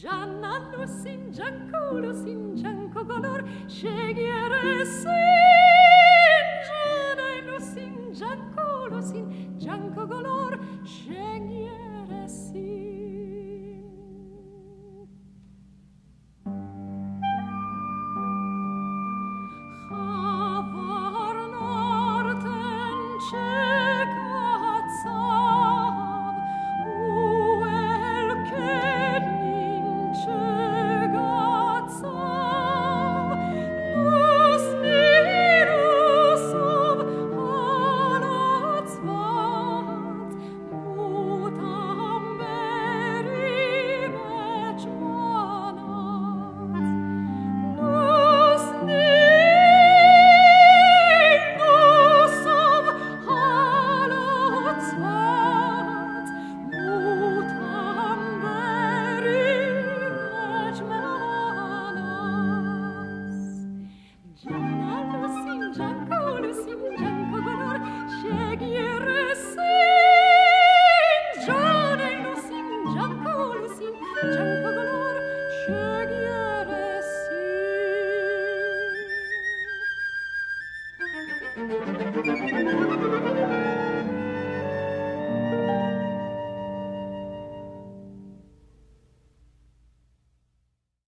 Giannallo Singianculo Singianco color scegliere Singianello Singianculo Singianco color scegliere Singianello. Thank you.